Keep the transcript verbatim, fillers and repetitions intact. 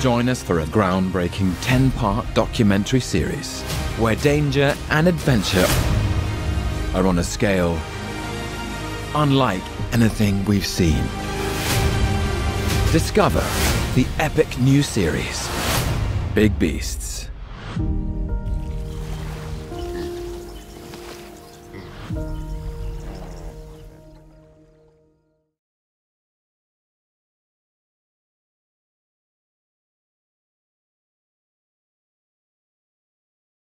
Join us for a groundbreaking ten-part documentary series where danger and adventure are on a scale unlike anything we've seen. Discover the epic new series, Big Beasts.